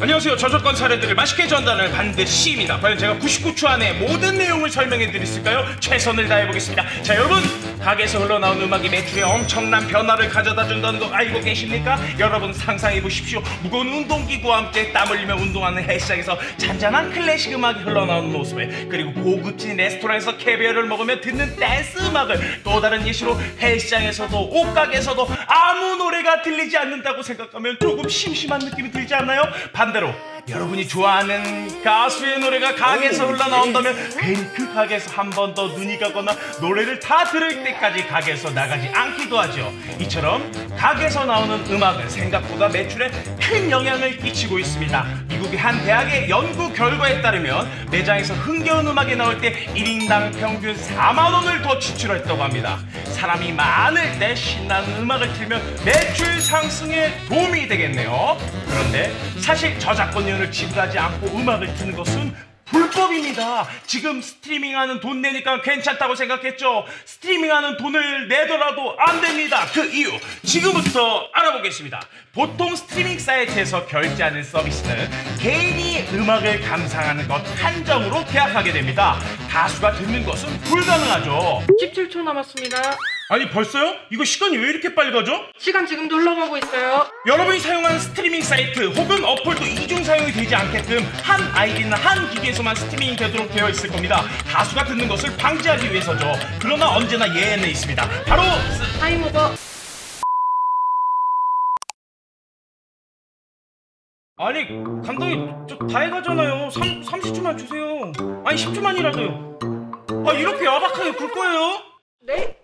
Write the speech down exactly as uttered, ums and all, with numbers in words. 안녕하세요. 저작권 사례들을 맛있게 전달하는 반드시입니다. 과연 제가 구십구 초 안에 모든 내용을 설명해 드릴 수 있을까요? 최선을 다해보겠습니다. 자, 여러분, 가게에서 흘러나온 음악이 매출에 엄청난 변화를 가져다 준다는 거 알고 계십니까? 여러분 상상해 보십시오. 무거운 운동기구와 함께 땀 흘리며 운동하는 헬스장에서 잔잔한 클래식 음악이 흘러나오는 모습에, 그리고 고급진 레스토랑에서 캐비어를 먹으며 듣는 댄스 음악을, 또 다른 예시로 헬스장에서도 옷가게에서도 아무 노래가 들리지 않는다고 생각하면 조금 심심한 느낌이 들지 않나요? 반대로 여러분이 좋아하는 가수의 노래가 가게에서 흘러나온다면 괜히 그 가게에서 한 번 더 눈이 가거나 노래를 다 들을 때까지 가게에서 나가지 않기도 하죠. 이처럼 가게에서 나오는 음악은 생각보다 매출에 큰 영향을 끼치고 있습니다. 미국의 한 대학의 연구 결과에 따르면 매장에서 흥겨운 음악이 나올 때 일 인당 평균 사만 원을 더 지출했다고 합니다. 사람이 많을 때 신나는 음악을 틀면 매출 상승에 도움이 되겠네요. 그런데 사실 저작권료 을 지불하지 않고 음악을 듣는 것은 불법입니다. 지금 스트리밍하는 돈 내니까 괜찮다고 생각했죠. 스트리밍하는 돈을 내더라도 안 됩니다. 그 이유 지금부터 알아보겠습니다. 보통 스트리밍 사이트에서 결제하는 서비스는 개인이 음악을 감상하는 것 한정으로 계약하게 됩니다. 가수가 듣는 것은 불가능하죠. 십칠 초 남았습니다. 아니 벌써요? 이거 시간이 왜 이렇게 빨리 가죠? 시간 지금도 흘러가고 있어요. 여러분이 사용하는 스트리밍 사이트 혹은 어플도 이중 사용이 되지 않게끔 한 아이디나 한 기기에서만 스트리밍이 되도록 되어 있을 겁니다. 가수가 듣는 것을 방지하기 위해서죠. 그러나 언제나 예외는 있습니다. 바로 타임오버. 아니 감독님 저 다 해가잖아요. 삼십 초만 주세요. 아니 십 초만이라도요. 아 이렇게 야박하게 굴 거예요? 네?